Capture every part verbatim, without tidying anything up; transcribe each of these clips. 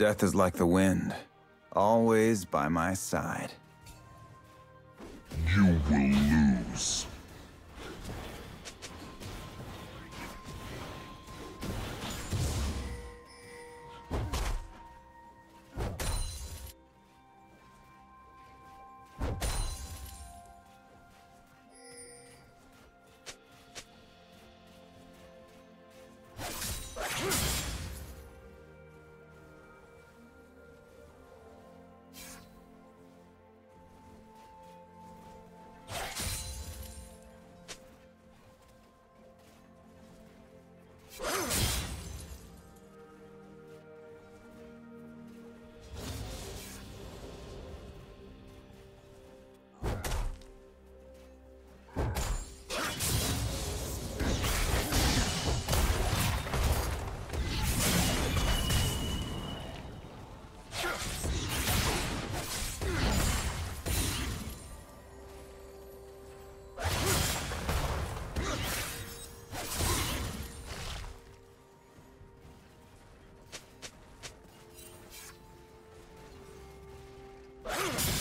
Death is like the wind, always by my side. You will lose.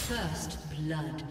First blood.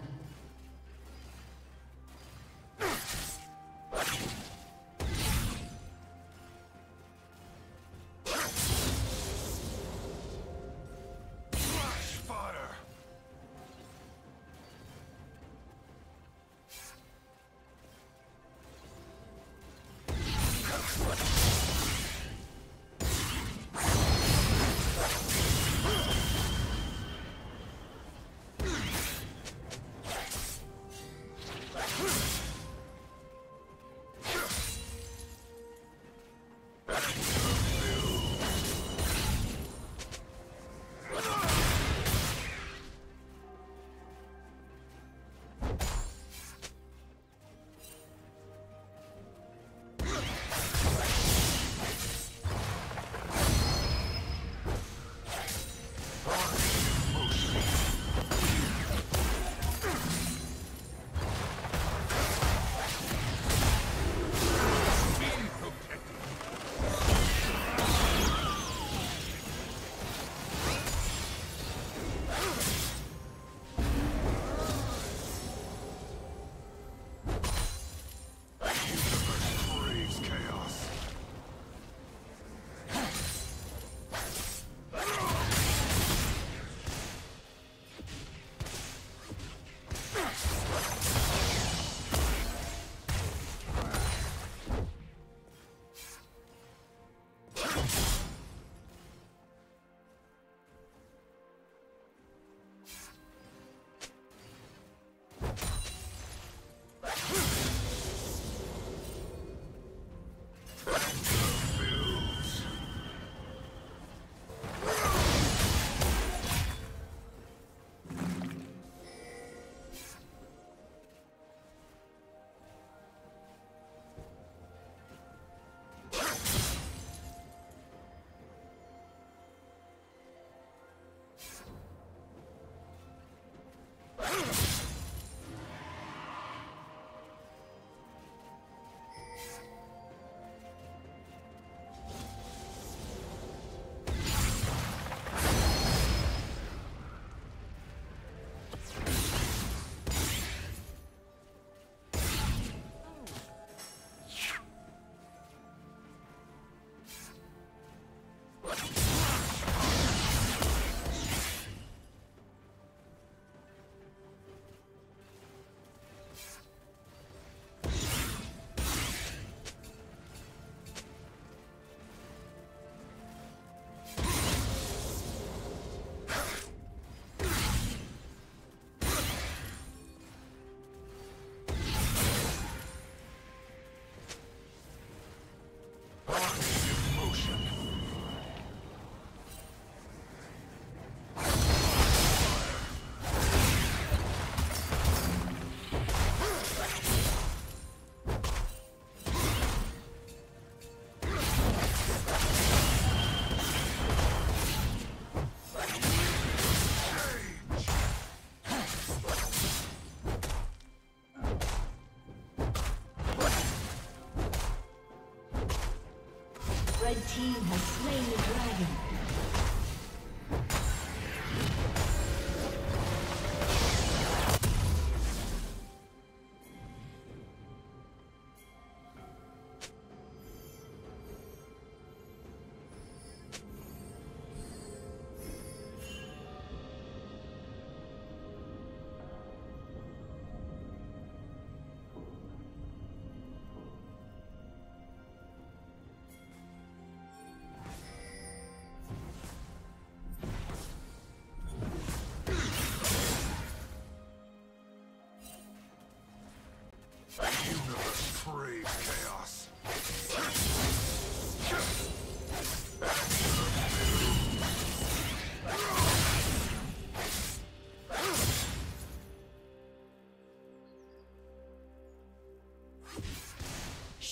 Red team has slain the dragon.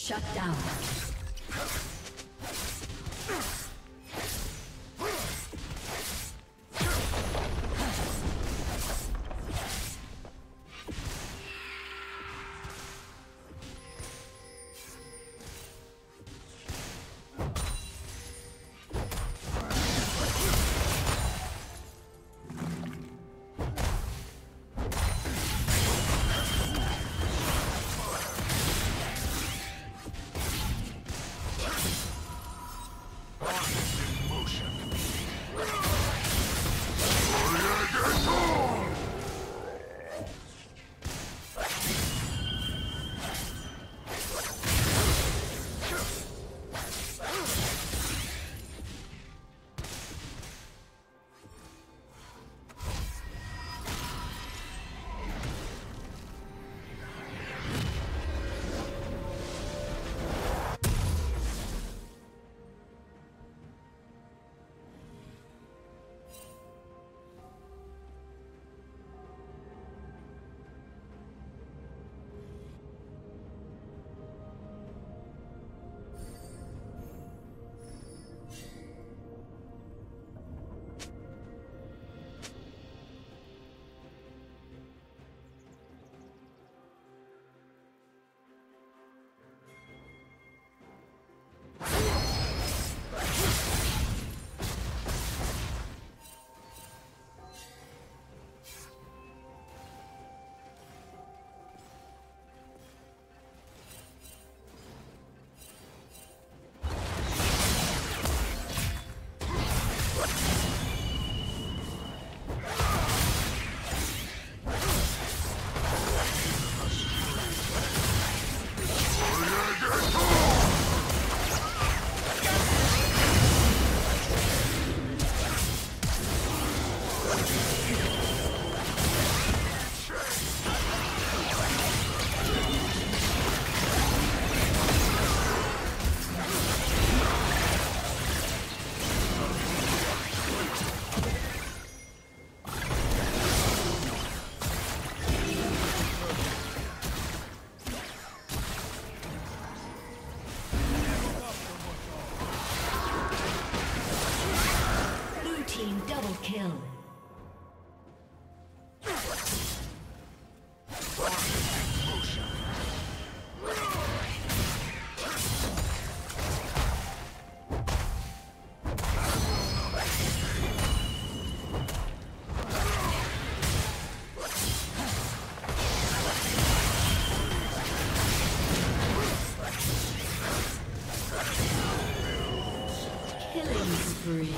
Shut down. Killing spree.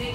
Red